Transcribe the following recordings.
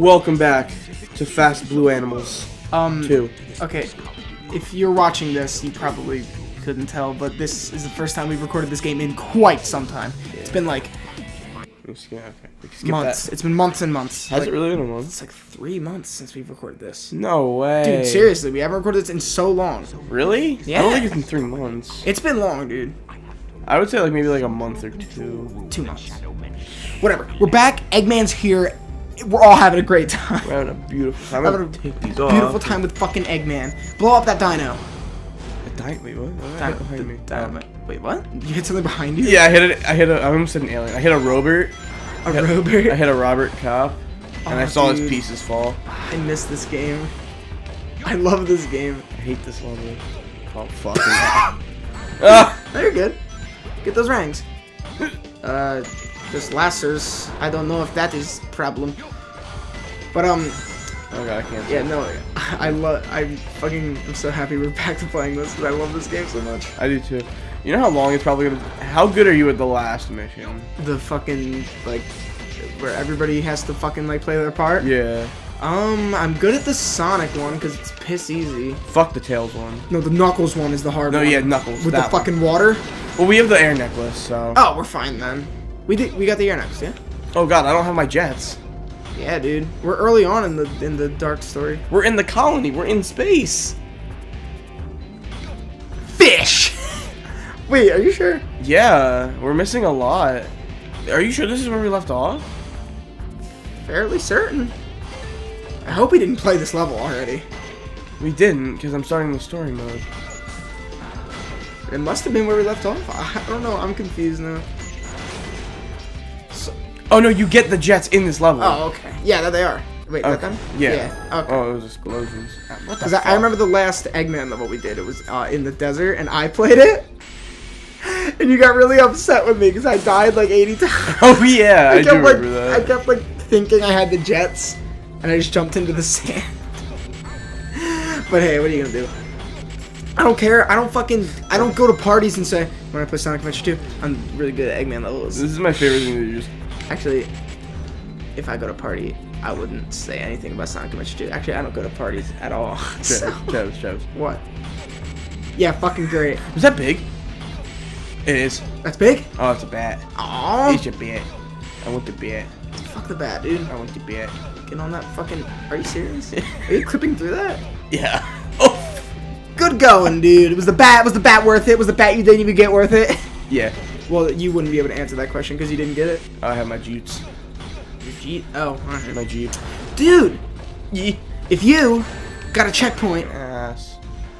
Welcome back to Fast Blue Animals 2. Okay, if you're watching this, you probably couldn't tell, but this is the first time we've recorded this game in quite some time. Yeah. It's been like... Yeah, okay. We can skip months. That. It's been months and months. Has it really been a month? It's like 3 months since we've recorded this. No way. Dude, seriously, we haven't recorded this in so long. Really? Yeah. I don't think it's been 3 months. It's been long, dude. I would say like maybe like a month or two. 2 months. Whatever. We're back. Eggman's here. We're all having a great time. We're having a beautiful time. I'm going to take these off. Beautiful time with fucking Eggman. Blow up that dino. Wait, what? Wait, what? You hit something behind you? Yeah, I hit it. I almost said an alien. I hit a Robert. I hit a Robert Cop. And I saw his pieces fall. I miss this game. I love this game. I hate this level. Oh, fuck. No, you're good. Get those ranks. Just lacers. I don't know if that is a problem. But, oh god, I can't. Yeah, no, I'm so happy we're back to playing this because I love this game so much. I do too. You know how long it's probably gonna. How good are you at the last mission? The fucking like, where everybody has to fucking like play their part. Yeah. I'm good at the Sonic one because it's piss easy. Fuck the Tails one. No, the Knuckles one is the hard one. No, yeah, Knuckles. With the fucking water. Well, we have the air necklace, so. Oh, we're fine then. We got the air necklace, yeah. Oh god, I don't have my jets. Yeah, dude. We're early on in the dark story. We're in the colony. We're in space. Fish. Wait, are you sure? Yeah, we're missing a lot. Are you sure this is where we left off? Fairly certain. I hope we didn't play this level already. We didn't, because I'm starting the story mode. It must have been where we left off. I don't know. I'm confused now. Oh no, you get the jets in this level. Oh, okay. Yeah, there they are. Wait, okay. That them? Yeah. Okay. Oh, it was explosions. What the fuck? I remember the last Eggman level we did. It was in the desert, and I played it. And you got really upset with me because I died like 80 times. Oh yeah, I do remember that. I kept like thinking I had the jets, and I just jumped into the sand. But hey, what are you gonna do? I don't care. I don't go to parties and say when I play Sonic Adventure 2, I'm really good at Eggman levels. This is my favorite thing to do. Actually, if I go to party, I wouldn't say anything about Sonic Adventure 2. Actually, I don't go to parties at all. Travis. What? Yeah, fucking great. Is that big? It is. That's big? Oh, it's a bat. Aww. It's a bat. I want the bat. Fuck the bat, dude. I want the bat. Get on that fucking... Are you serious? Are you clipping through that? Yeah. Oh. Good going, dude. Was the bat? Was the bat worth it? Was the bat you didn't even get worth it? Yeah. Well, you wouldn't be able to answer that question because you didn't get it. I have my jeeps. Your jeep? Oh, alright. My jeep. Dude! If you got a checkpoint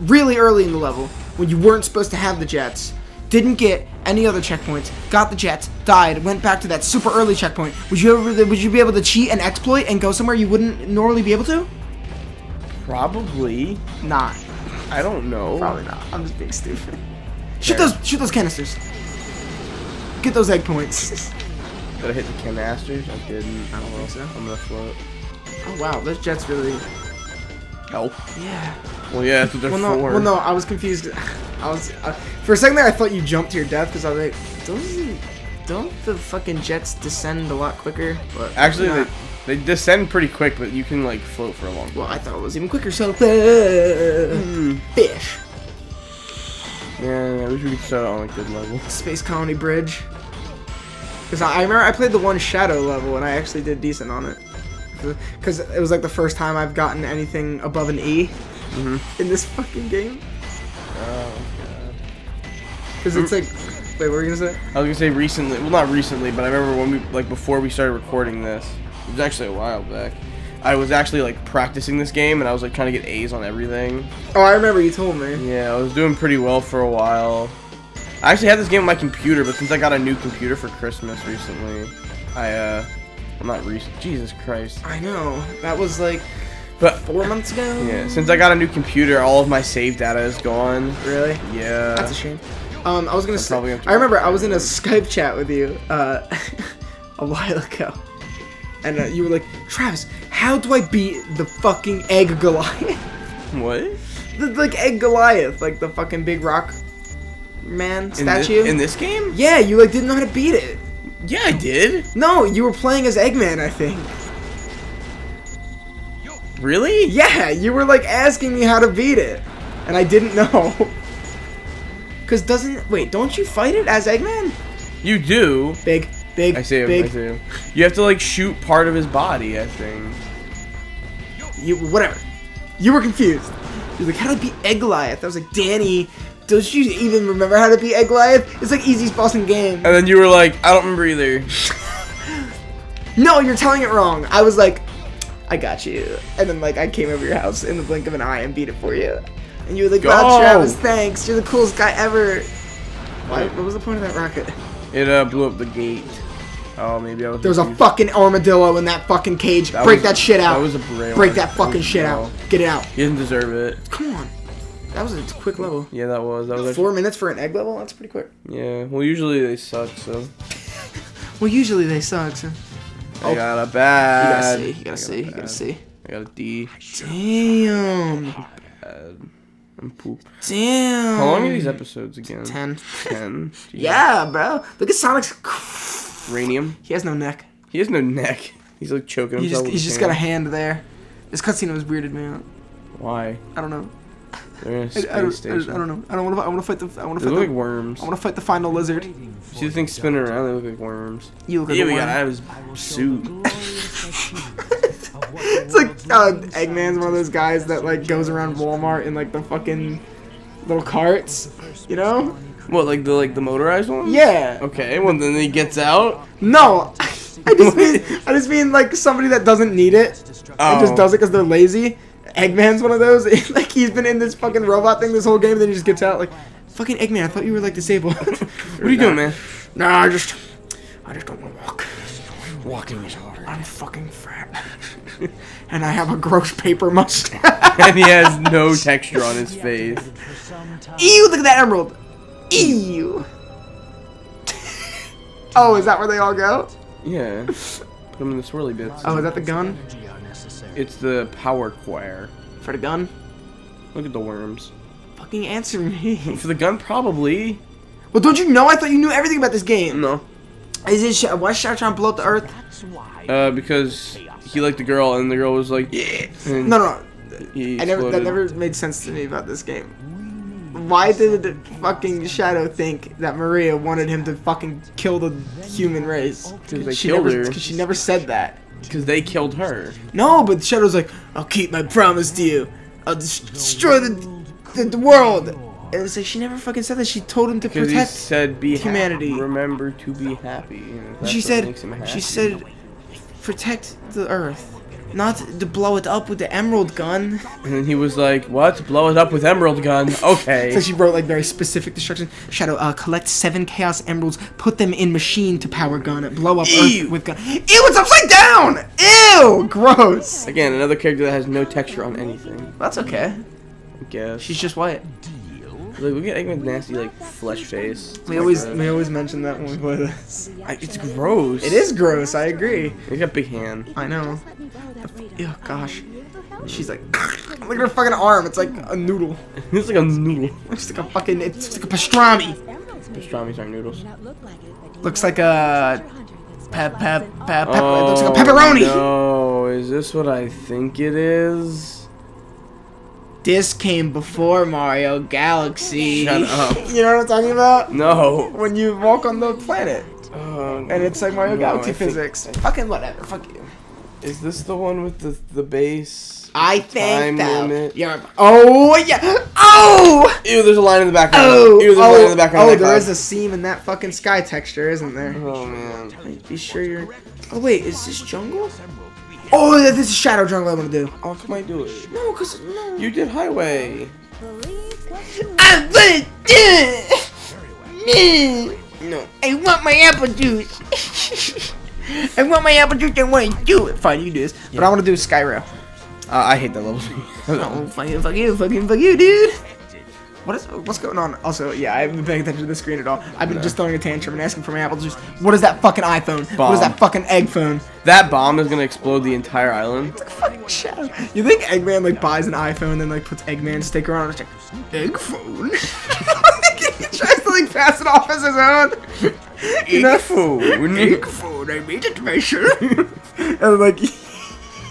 really early in the level when you weren't supposed to have the jets, didn't get any other checkpoints, got the jets, died, went back to that super early checkpoint, would you be able to cheat and exploit and go somewhere you wouldn't normally be able to? Probably not. I don't know. Probably not. I'm just being stupid. Shoot those canisters. Get those egg points. Did I hit the canisters? I didn't. I don't think so. I'm gonna float. Oh wow, those jets really help. Yeah. Well, yeah, that's what they're for. Well, no, I was confused. For a second there, I thought you jumped to your death because I was like, don't the fucking jets descend a lot quicker? But actually, they descend pretty quick, but you can like float for a long time. Well, I thought it was even quicker. So fish. Yeah, I wish we could start on a good level. Space Colony Bridge. Because I remember I played the one Shadow level and I actually did decent on it. Because it was like the first time I've gotten anything above an E in this fucking game. Oh, God. Because it's like... Wait, what were you going to say? I was going to say recently. Well, not recently, but I remember when we... Like, before we started recording this. It was actually a while back. I was actually like practicing this game and I was like trying to get A's on everything. Oh, I remember you told me. Yeah, I was doing pretty well for a while. I actually had this game on my computer, but since I got a new computer for Christmas recently, I'm not recent. Jesus Christ. I know. That was like 4 months ago. Yeah, since I got a new computer, all of my saved data is gone. Really? Yeah. That's a shame. I was going to say, I remember I was in a Skype chat with you a while ago. And you were like, Travis, how do I beat the fucking Egg Goliath? What? Like Egg Goliath, like the fucking big rock man statue. In this game? Yeah, you like didn't know how to beat it. Yeah, I did. No, you were playing as Eggman, I think. Really? Yeah, you were like asking me how to beat it, and I didn't know. Cause doesn't, wait, don't you fight it as Eggman? You do. Big. I see him. Big. I see him. You have to like shoot part of his body, I think. You whatever. You were confused. You're like, how to beat Egg Goliath? I was like, Danny, don't you even remember how to beat Egg Goliath? It's like easiest boss in game. And then you were like, I don't remember either. No, you're telling it wrong. I was like, I got you. And then like I came over your house in the blink of an eye and beat it for you. And you were like, wow, Travis, thanks. You're the coolest guy ever. Why, what was the point of that rocket? It blew up the gate. Oh, maybe I was. There was a fucking armadillo in that fucking cage. Break that shit out. That was a braille. Break that fucking shit out. Get it out. You didn't deserve it. Come on. That was a quick level. Yeah, that was. That was 4 minutes for an egg level? That's pretty quick. Yeah. Well, usually they suck, so. I got a bad. You gotta see. I got a D. Damn. Bad. And poop. Damn. How long are these episodes again? 10. 10. Yeah, bro. Look at Sonic's cranium. He has no neck. He's like choking himself. He's just got a hand there. This cutscene was weirded me out. Why? I don't know. They're in a space station. I don't know. I want to fight the like worms. I want to fight the final lizard. See the things spinning around. They look like worms. You look like a worm. Yeah, I was suit. It's like Eggman's one of those guys that like goes around Walmart in like the fucking little carts, you know? What, like the motorized one? Yeah. Okay. Well, then he gets out. No, I just mean like somebody that doesn't need it. Oh. And just does it because they're lazy. Eggman's one of those. Like he's been in this fucking robot thing this whole game, and then he just gets out. Like, fucking Eggman, I thought you were like disabled. What are you doing, man? Nah, I just don't want to walk. Walking is hard. I'm fucking fat. And I have a gross paper mustache. And he has no texture on his face. Ew, look at that emerald. Ew. Oh, is that where they all go? Yeah. Put them in the swirly bits. Oh, is that the gun? It's the power choir. For the gun? Look at the worms. Fucking answer me. For the gun, probably. Well, don't you know? I thought you knew everything about this game. No. Is it, why is Shao trying to blow up the earth? Because he liked the girl, and the girl was like, yeah. And no. That never made sense to me about this game. Why did fucking Shadow think that Maria wanted him to fucking kill the human race? Because they killed her. Because she never said that. Because they killed her. No, but Shadow's like, I'll keep my promise to you. I'll destroy the world. It was like she never fucking said that. She told him to protect he said, be humanity. Remember to be happy. And she said, protect the earth, not to blow it up with the emerald gun. And then he was like, what? Blow it up with emerald gun? Okay. So she wrote like very specific instructions. Shadow, collect 7 chaos emeralds, put them in machine to power gun, blow up earth with gun. Ew, it's upside down! Ew, gross. Again, another character that has no texture on anything. Well, that's okay. I guess. She's just white. Like, look at Eggman's nasty, like, flesh face. We always mention that when we play this. It's gross. It is gross, I agree. He's got a big hand. I know. Oh, gosh. She's like, look at her fucking arm. It's like a noodle. It's like a noodle. It's like a fucking, it's like a pastrami. Pastrami's aren't noodles. Looks like a... It looks like a pepperoni. Oh, no. Is this what I think it is? This came before Mario Galaxy. Shut up. You know what I'm talking about? No. When you walk on the planet. And it's like Mario Galaxy physics. Fucking whatever. Fuck you. Is this the one with the base? I think that. Yeah. Oh, yeah. Oh! Ew, there's a line in the background. Oh! Ew, there's a line in the background. Oh, there is a seam in that fucking sky texture, isn't there? Oh, man. Be sure you're... Oh, wait. Is this jungle? Oh, this is Shadow Jungle I want to do. Oh, come on, do it. No, because no. You did Highway. I want it. No. I want my apple juice. I want my apple juice. I want to do it. Fine, you do this. Yeah. But I want to do Skyrail. I hate that level. Oh, fuck you, dude. What's going on? Also, yeah, I haven't been paying attention to the screen at all. I've been just throwing a tantrum and asking for my apple juice. What is that fucking iPhone? Bomb. What is that fucking egg phone? That bomb is gonna explode the entire island. It's like fucking Shadow. You think Eggman like buys an iPhone and then like puts Eggman sticker on it? It's like, egg phone. He tries to like pass it off as his own. Egg phone. Egg phone. I made it myself. And like.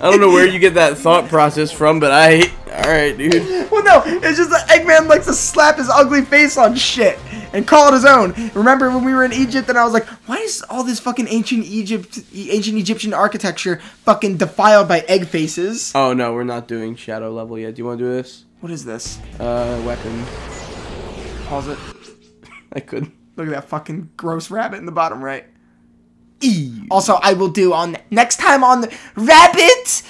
I don't know where you get that thought process from, but alright, dude. Well, no, it's just that Eggman likes to slap his ugly face on shit and call it his own. Remember when we were in Egypt and I was like, why is all this fucking ancient Egyptian architecture fucking defiled by egg faces? Oh, no, we're not doing shadow level yet. Do you want to do this? What is this? Weapon. Pause it. I couldn't. Look at that fucking gross rabbit in the bottom right. Ew. Also, I will do on next time on the rabbit.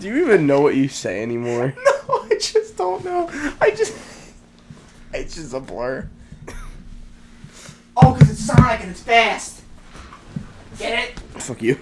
Do you even know what you say anymore? No, I just don't know. It's just a blur. Oh, cause it's Sonic and it's fast. Get it? Fuck you.